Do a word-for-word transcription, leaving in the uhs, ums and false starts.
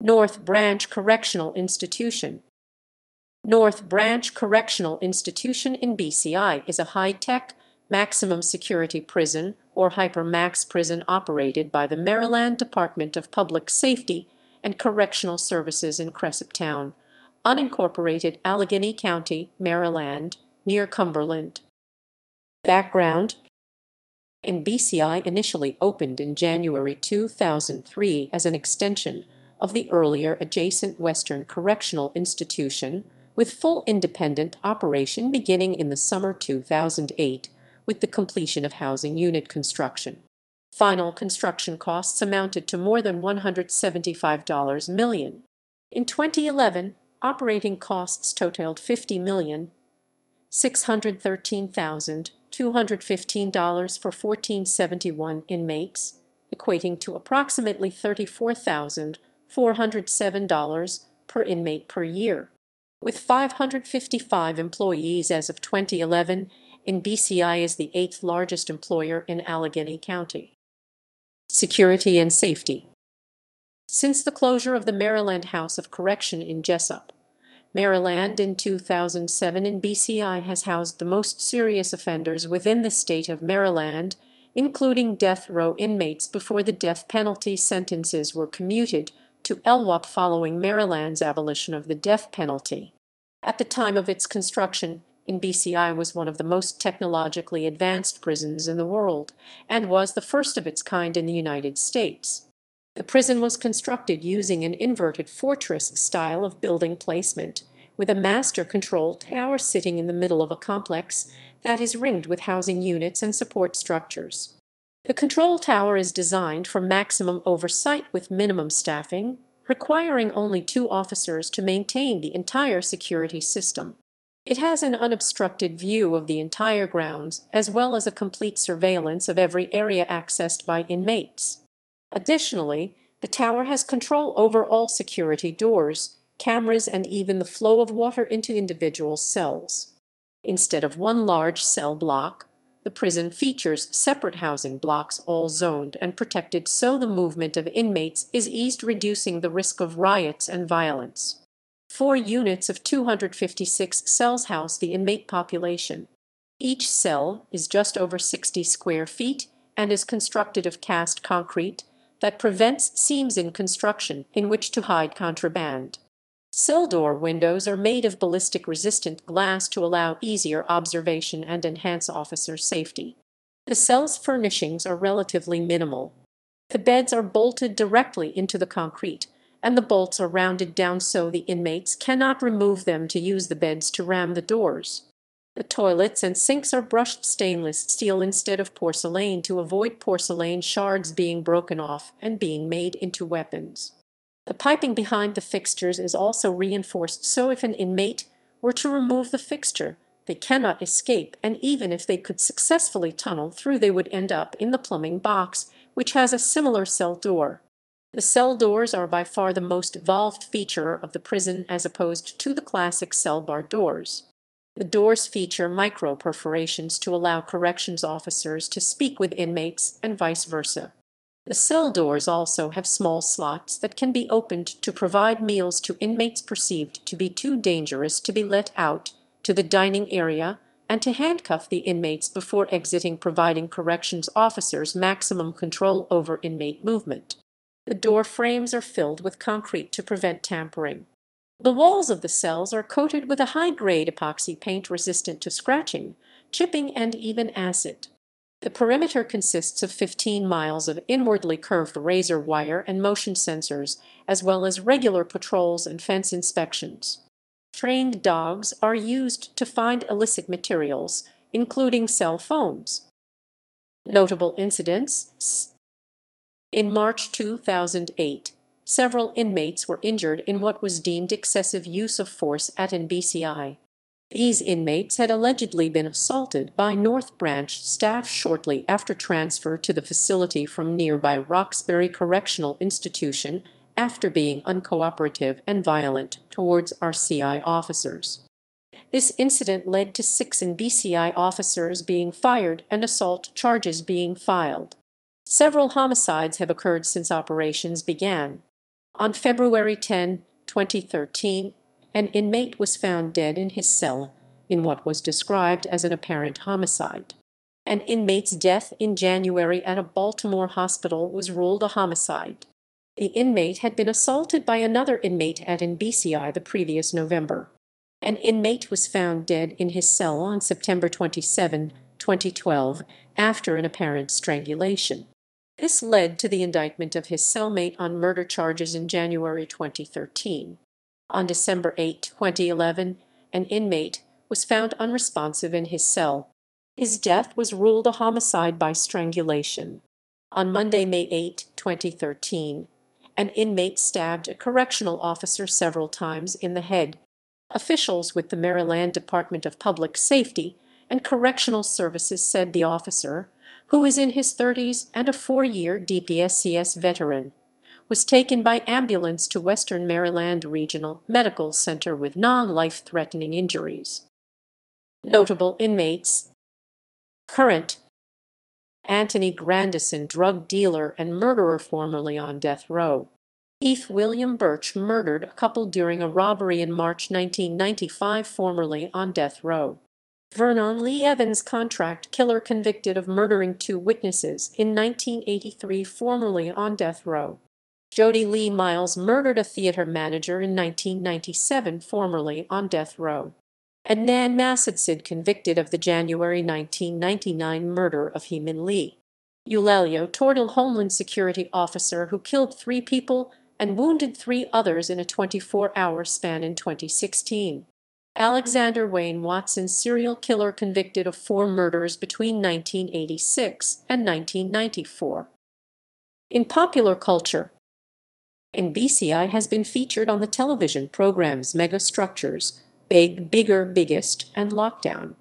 North Branch Correctional Institution. North Branch Correctional Institution in B C I is a high-tech, maximum security prison or hypermax prison operated by the Maryland Department of Public Safety and Correctional Services in Cresaptown, unincorporated Allegany County, Maryland, near Cumberland. Background. In B C I initially opened in January two thousand three as an extension of the earlier adjacent Western Correctional Institution, with full independent operation beginning in the summer two thousand eight with the completion of housing unit construction. Final construction costs amounted to more than one hundred seventy-five million dollars. In twenty eleven, operating costs totaled fifty million six hundred thirteen thousand two hundred fifteen dollars for fourteen seventy-one inmates, equating to approximately thirty-four thousand four hundred seven dollars per inmate per year. With five hundred fifty-five employees as of twenty eleven, in B C I is the eighth largest employer in Allegheny County. Security and safety. Since the closure of the Maryland House of Correction in Jessup, Maryland in two thousand seven, in B C I has housed the most serious offenders within the state of Maryland, including death row inmates before the death penalty sentences were commuted to L W O P following Maryland's abolition of the death penalty. At the time of its construction, in B C I was one of the most technologically advanced prisons in the world and was the first of its kind in the United States. The prison was constructed using an inverted fortress style of building placement, with a master control tower sitting in the middle of a complex that is ringed with housing units and support structures. The control tower is designed for maximum oversight with minimum staffing, requiring only two officers to maintain the entire security system. It has an unobstructed view of the entire grounds, as well as a complete surveillance of every area accessed by inmates. Additionally, the tower has control over all security doors, cameras, and even the flow of water into individual cells. Instead of one large cell block, the prison features separate housing blocks, all zoned and protected, so the movement of inmates is eased, reducing the risk of riots and violence. Four units of two hundred fifty-six cells house the inmate population. Each cell is just over sixty square feet and is constructed of cast concrete that prevents seams in construction in which to hide contraband. Cell door windows are made of ballistic-resistant glass to allow easier observation and enhance officer safety. The cell's furnishings are relatively minimal. The beds are bolted directly into the concrete, and the bolts are rounded down so the inmates cannot remove them to use the beds to ram the doors. The toilets and sinks are brushed stainless steel instead of porcelain to avoid porcelain shards being broken off and being made into weapons. The piping behind the fixtures is also reinforced, so if an inmate were to remove the fixture, they cannot escape, and even if they could successfully tunnel through, they would end up in the plumbing box, which has a similar cell door. The cell doors are by far the most evolved feature of the prison as opposed to the classic cell bar doors. The doors feature micro-perforations to allow corrections officers to speak with inmates and vice versa. The cell doors also have small slots that can be opened to provide meals to inmates perceived to be too dangerous to be let out to the dining area, and to handcuff the inmates before exiting, providing corrections officers maximum control over inmate movement. The door frames are filled with concrete to prevent tampering. The walls of the cells are coated with a high-grade epoxy paint resistant to scratching, chipping, and even acid. The perimeter consists of fifteen miles of inwardly curved razor wire and motion sensors, as well as regular patrols and fence inspections. Trained dogs are used to find illicit materials, including cell phones. Notable incidents. In March two thousand eight, several inmates were injured in what was deemed excessive use of force at an B C I. These inmates had allegedly been assaulted by North Branch staff shortly after transfer to the facility from nearby Roxbury Correctional Institution after being uncooperative and violent towards R C I officers. This incident led to six B C I officers being fired and assault charges being filed. Several homicides have occurred since operations began. on February tenth, twenty thirteen, an inmate was found dead in his cell in what was described as an apparent homicide. An inmate's death in January at a Baltimore hospital was ruled a homicide. The inmate had been assaulted by another inmate at an B C I the previous November. An inmate was found dead in his cell on September twenty-seventh, twenty twelve, after an apparent strangulation. This led to the indictment of his cellmate on murder charges in January twenty thirteen. On December eighth, twenty eleven, an inmate was found unresponsive in his cell. His death was ruled a homicide by strangulation. On Monday, May eighth, twenty thirteen, an inmate stabbed a correctional officer several times in the head. Officials with the Maryland Department of Public Safety and Correctional Services said the officer, who is in his thirties and a four-year D P S C S veteran, was taken by ambulance to Western Maryland Regional Medical Center with non-life-threatening injuries. Notable inmates. Current: Anthony Grandison, drug dealer and murderer formerly on death row. Keith William Birch, murdered a couple during a robbery in March nineteen ninety-five, formerly on death row. Vernon Lee Evans, contract killer convicted of murdering two witnesses in nineteen eighty-three, formerly on death row. Jody Lee Miles, murdered a theater manager in nineteen ninety-seven, formerly on death row. And Nan Macedson, convicted of the January nineteen ninety-nine murder of He-Min Lee. Eulalio Tordil, Homeland Security officer who killed three people and wounded three others in a twenty-four hour span in twenty sixteen. Alexander Wayne Watson, serial killer convicted of four murders between nineteen eighty-six and nineteen ninety-four. In popular culture, N B C I has been featured on the television programs Mega Structures, Big, Bigger, Biggest, and Lockdown.